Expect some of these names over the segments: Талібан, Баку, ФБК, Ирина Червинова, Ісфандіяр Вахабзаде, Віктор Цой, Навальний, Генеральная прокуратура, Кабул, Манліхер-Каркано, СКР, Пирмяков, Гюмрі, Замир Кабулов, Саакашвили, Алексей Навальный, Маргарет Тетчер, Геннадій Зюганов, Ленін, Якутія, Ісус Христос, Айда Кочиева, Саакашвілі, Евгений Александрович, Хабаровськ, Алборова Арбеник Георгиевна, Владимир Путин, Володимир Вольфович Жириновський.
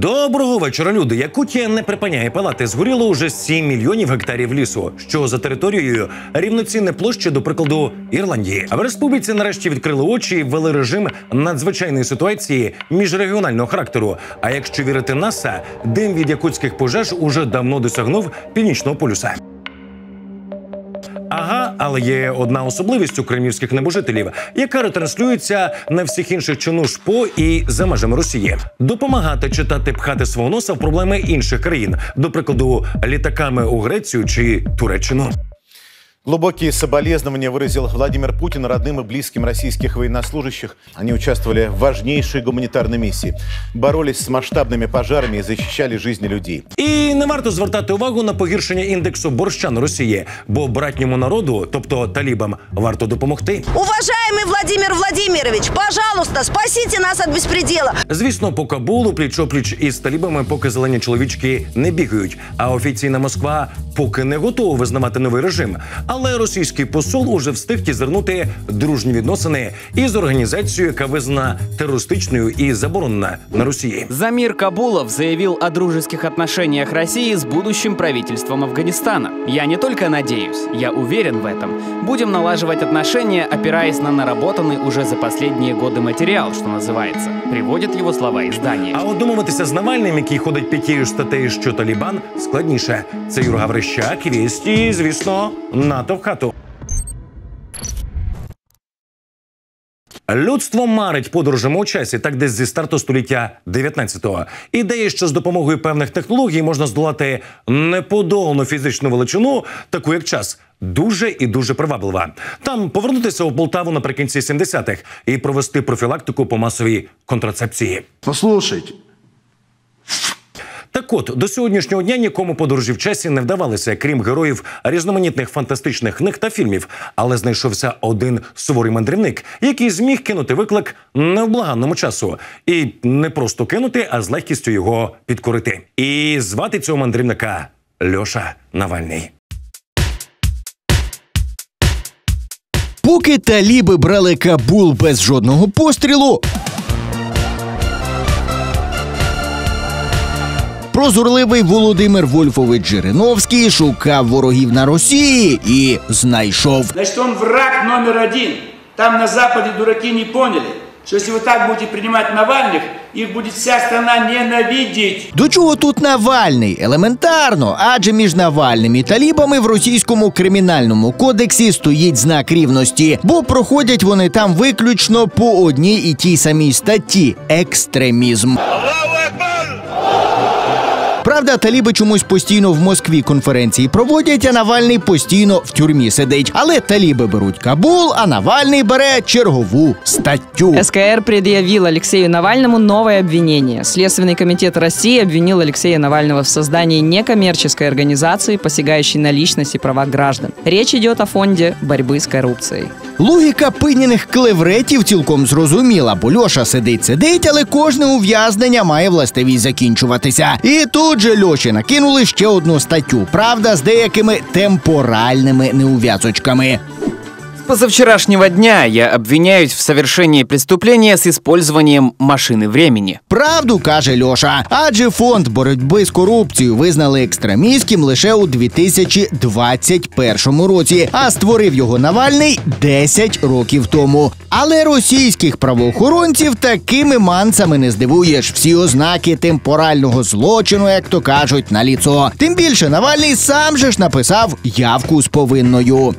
Доброго вечора, люди! Якутія не припиняє палати. Згоріло уже 7 мільйонів гектарів лісу, що за територією рівноцінне площі, до прикладу, Ірландії. В республіці нарешті відкрили очі і ввели режим надзвичайної ситуації міжрегіонального характеру. А якщо вірити НАСА, дим від якутських пожеж уже давно досягнув північного полюса. Ага, але є одна особливість у кремлівських небожителів, яка ретранслюється на всіх інших чинуш по і за межами Росії. Допомагати читати, пхати свого носа в проблеми інших країн, до прикладу, літаками у Грецію чи Туреччину. Глубокие соболезнования выразил Владимир Путин родным и близким российских военнослужащих. Они участвовали в важнейшей гуманитарной миссии, боролись с масштабными пожарами и защищали жизни людей. І не варто звертати увагу на погіршення індексу борща на Росії, бо братньому народу, тобто талібам, варто допомогти. Уважаємий Владимир Владимирович, пожалуйста, спасіть нас від безпреділа. Звісно, по Кабулу пліч-о-пліч із талібами поки зелені чоловічки не бігають, а офіційна Москва поки не готова визнавати новий режим. Але російський посол уже встиг тізернути дружні відносини із організацією, яка визнана терористичною і заборонена на Росії. Замир Кабулов заявил о дружеских отношениях России с будущим правительством Афганистана. Я не только надеюсь, я уверен в этом. Будем налаживать отношения, опираясь на наработанный уже за последние годы материал, что называется. Приводят его слова издания. А одумуватися з Навальним, який ходить п'ятією статтею, що Талібан, складніше. Це Юра Гаврищак, Вісті, звісно, НАТО в хату. Людство марить подорожами у часі, так десь зі старту століття 19-го. Ідея, що з допомогою певних технологій можна здолати неподолану фізичну величину, таку як час, дуже і дуже приваблива. Там повернутися у Полтаву наприкінці 70-х і провести профілактику по масовій контрацепції. Послухайте. Так от, до сьогоднішнього дня нікому подорожі в часі не вдавалися, крім героїв різноманітних фантастичних книг та фільмів. Але знайшовся один суворий мандрівник, який зміг кинути виклик невблаганному часу. І не просто кинути, а з легкістю його підкорити. І звати цього мандрівника Льоша Навальний. Поки таліби брали Кабул без жодного пострілу, прозорливий Володимир Вольфович Жириновський шукав ворогів на Росії і знайшов. Значить, він враг номер один. Там на Западі дураки не поняли, що якщо ви так будете приймати Навальних, їх буде вся країна ненавидіти. До чого тут Навальний? Елементарно, адже між Навальним і талібами в російському кримінальному кодексі стоїть знак рівності, бо проходять вони там виключно по одній і тій самій статті – екстремізм. Правда, таліби чомусь постійно в Москві конференції проводять, а Навальний постійно в тюрмі сидить. Але таліби беруть Кабул, а Навальний бере чергову статтю. СКР предъявил Алексею Навальному новое обвинение. Следственный комитет России обвинил Алексея Навального в создании некоммерческой организации, посягающей на личность и права граждан. Речь идет о фонде борьбы с коррупцией. Логіка пиняних клевретів цілком зрозуміла, бо Льоша сидить-сидить, але кожне ув'язнення має властивість закінчуватися. І тут же Льоші накинули ще одну статтю, правда, з деякими темпоральними неув'язочками. С позавчерашнего дня я обвиняюсь в совершении преступления с использованием машины времени. Правду каже Льоша, адже фонд боротьби з корупцією визнали екстремістським лише у 2021 році, а створив його Навальний 10 років тому. Але російських правоохоронців такими мансами не здивуєш. Всі ознаки темпорального злочину, як то кажуть, налицо. Тим більше Навальний сам же ж написав явку з повинною.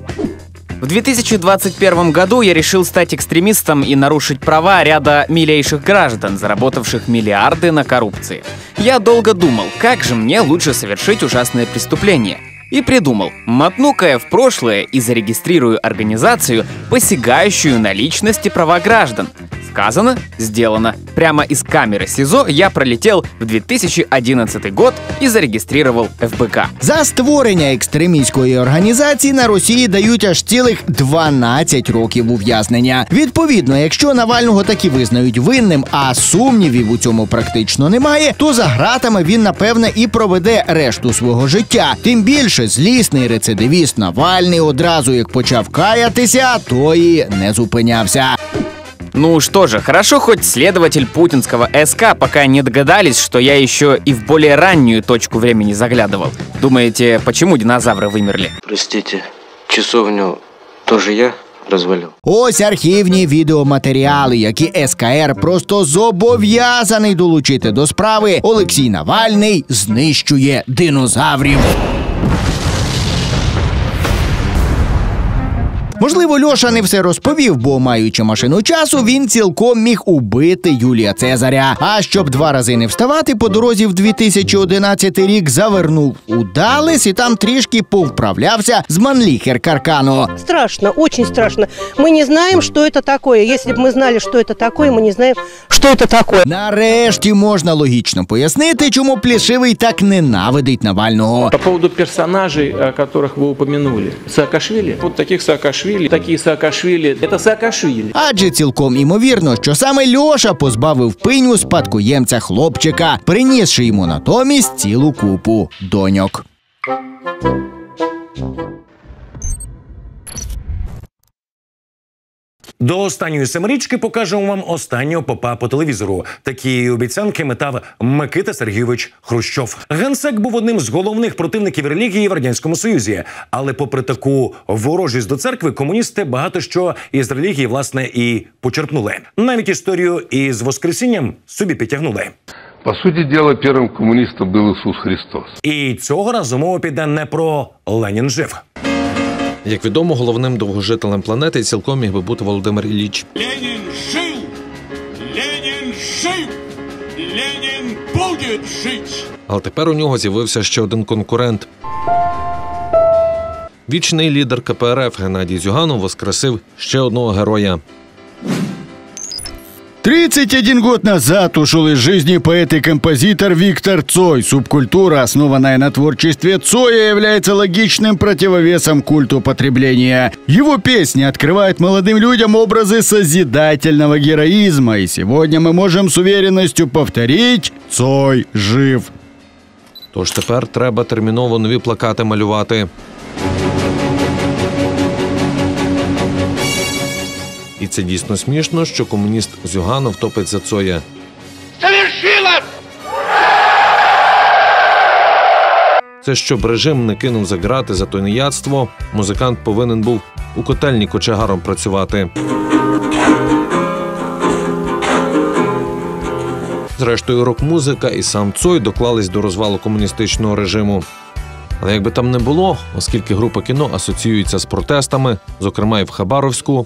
В 2021 году я решил стать экстремистом и нарушить права ряда милейших граждан, заработавших миллиарды на коррупции. Я долго думал, как же мне лучше совершить ужасное преступление. И придумал, мотну-ка я в прошлое и зарегистрирую организацию, посягающую на личность и права граждан. Сказано, сделано. Прямо из камеры СИЗО я пролетел в 2011 год и зарегистрировал ФБК. За створення екстремістської організації на Росії дають аж цілих 12 років ув'язнення. Відповідно, якщо Навального таки визнають винним, а сумнівів у цьому практично немає, то за ґратами він, напевне, і проведе решту свого життя. Тим більше, злісний рецидивіст Навальний одразу як почав каятися, то і не зупинявся. Ну что же, хорошо хоть следователь путинского СК пока не догадались, что я еще и в более раннюю точку времени заглядывал. Думаете, почему динозавры вымерли? Простите, часовню тоже я розвалив. Ось архівні відеоматеріали, які СКР просто зобов'язаний долучити до справи. Олексій Навальний знищує динозаврів. Можливо, Льоша не все розповів, бо, маючи машину часу, він цілком міг убити Юлія Цезаря. А щоб два рази не вставати, по дорозі в 2011 рік завернув у Далес і там трішки повправлявся з Манліхер-Каркано. Страшно, дуже страшно. Ми не знаємо, що це таке. Якщо б ми знали, що це таке, ми не знаємо, що це таке. Нарешті можна логічно пояснити, чому Плешивий так ненавидить Навального. По поводу персонажей, о которых ви упомянули. Саакашвили. Вот таких Саакашвили. Такі Саакашвілі, це Саакашвілі. Адже цілком імовірно, що саме Льоша позбавив пиню спадкоємця хлопчика, принісши йому натомість цілу купу доньок. До останньої семирічки покажемо вам останнього попа по телевізору. Такі обіцянки метав Микита Сергійович Хрущов. Генсек був одним з головних противників релігії в Радянському Союзі. Але попри таку ворожість до церкви, комуністи багато що із релігії, власне, і почерпнули. Навіть історію із Воскресінням собі підтягнули. По суті діла, першим комуністом був Ісус Христос. І цього разу мова піде не про «Ленін жив». Як відомо, головним довгожителем планети цілком міг би бути Володимир Ілліч. Ленін жив! Ленін жив! Ленін буде жити! Але тепер у нього з'явився ще один конкурент. Вічний лідер КПРФ Геннадій Зюганов воскресив ще одного героя. 31 год назад ушел из жизни поэт и композитор Виктор Цой. Субкультура, основанная на творчестве Цоя, является логичным противовесом культу потребления. Его песни открывают молодым людям образы созидательного героизма. И сегодня мы можем с уверенностью повторить: Цой жив. Тож тепер треба терміново нові плакати малювати. І це дійсно смішно, що комуніст Зюганов топить за Цоя. Завершилось! Це щоб режим не кинув за грати за тунеядство, музикант повинен був у котельні кочегаром працювати. Зрештою, рок-музика і сам Цой доклались до розвалу комуністичного режиму. Але якби там не було, оскільки група «Кіно» асоціюється з протестами, зокрема і в Хабаровську,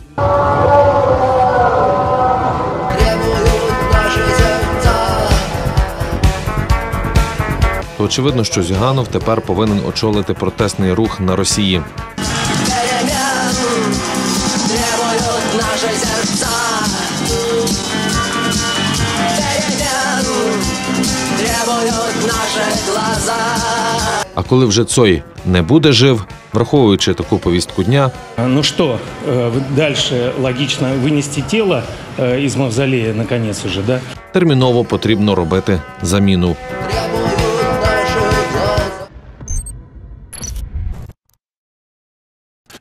то очевидно, що Зюганов тепер повинен очолити протестний рух на Росії. А коли вже Цой не буде жив, враховуючи таку повістку дня... Ну що, далі логічно винести тіло із мавзолея, наконець уже, да? Терміново потрібно робити заміну.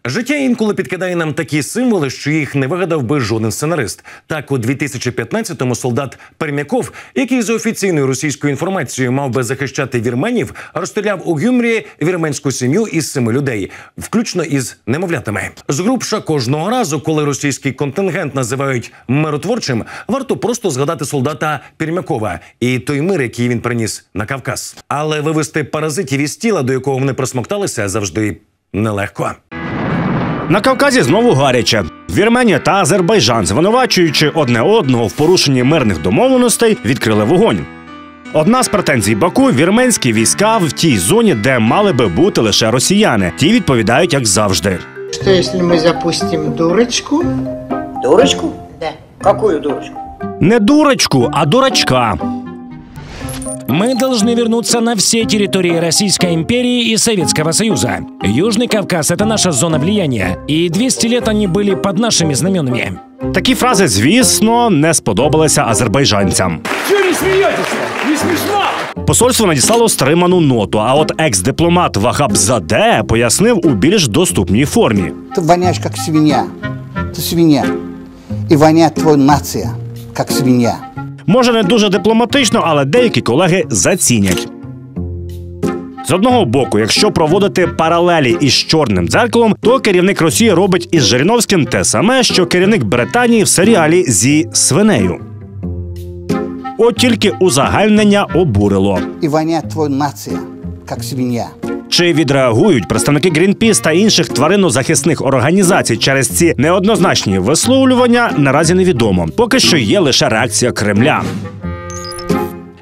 Життя інколи підкидає нам такі символи, що їх не вигадав би жоден сценарист. Так, у 2015-му солдат Пирмяков, який за офіційною російською інформацією мав би захищати вірменів, розстріляв у Гюмрі вірменську сім'ю із 7 людей, включно із немовлятами. Згрубша кожного разу, коли російський контингент називають миротворчим, варто просто згадати солдата Пирмякова і той мир, який він приніс на Кавказ. Але вивести паразитів із тіла, до якого вони просмокталися, завжди нелегко. На Кавказі знову гаряче. Вірменія та Азербайджан, звинувачуючи одне одного в порушенні мирних домовленостей, відкрили вогонь. Одна з претензій Баку – вірменські війська в тій зоні, де мали би бути лише росіяни. Ті відповідають, як завжди. Що, якщо ми запустимо дурочку? Дурочку? Да. Яку дурочку? Не дурочку, а дурачка. Мы должны вернуться на все территории Российской империи и Советского Союза. Южный Кавказ – это наша зона влияния. И 200 лет они были под нашими знаменами. Такі фрази, звісно, не сподобалися азербайджанцям. Чого не смієтеся? Не смішно? Посольство надіслало стриману ноту, а от екс-дипломат Вахабзаде пояснив у більш доступній формі. Ти воняєш, як свиня. Ти свиня. и вонять твоя нация, как свинья. Може не дуже дипломатично, але деякі колеги зацінять. З одного боку, якщо проводити паралелі із «Чорним дзеркалом», то керівник Росії робить із Жириновським те саме, що керівник Британії в серіалі зі свинею. От тільки узагальнення обурило. І вонять твоя нація, як свинья. Чи відреагують представники «Грінпіс» та інших тваринозахисних організацій через ці неоднозначні висловлювання, наразі невідомо. Поки що є лише реакція Кремля.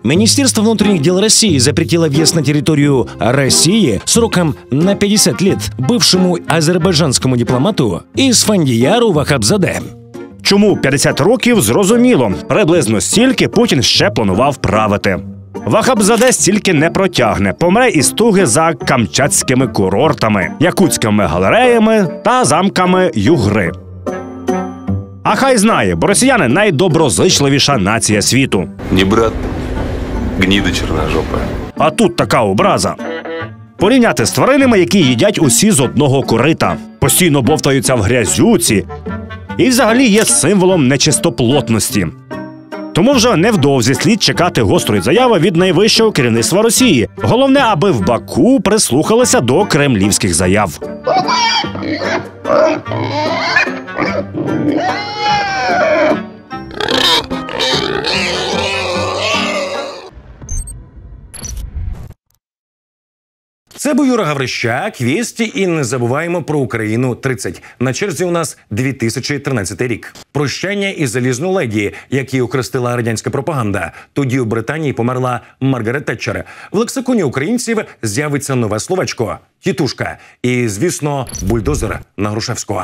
Министерство внутренних дел России запретило въезд на территорию России сроком на 50 лет бывшему азербайджанскому дипломату Ісфандіяру Вахабзаде. Чому 50 років, зрозуміло. Приблизно стільки Путін ще планував правити. Вахабзаде стільки не протягне, помре із туги за камчатськими курортами, якутськими галереями та замками Югри. А хай знає, бо росіяни – найдоброзичливіша нація світу. Ні, брат. Гніда чорножопа. А тут така образа. Порівняти з тваринами, які їдять усі з одного корита, постійно бовтаються в грязюці і взагалі є символом нечистоплотності. Тому вже невдовзі слід чекати гострої заяви від найвищого керівництва Росії. Головне, аби в Баку прислухалися до кремлівських заяв. Це був Юра Гаврищак, «Вісті» і не забуваємо про Україну 30. На черзі у нас 2013 рік. Прощання із залізною леді, як її окрестила радянська пропаганда. Тоді у Британії померла Маргарет Тетчер. В лексиконі українців з'явиться нове словечко – тітушка. І, звісно, бульдозер на Грушевського.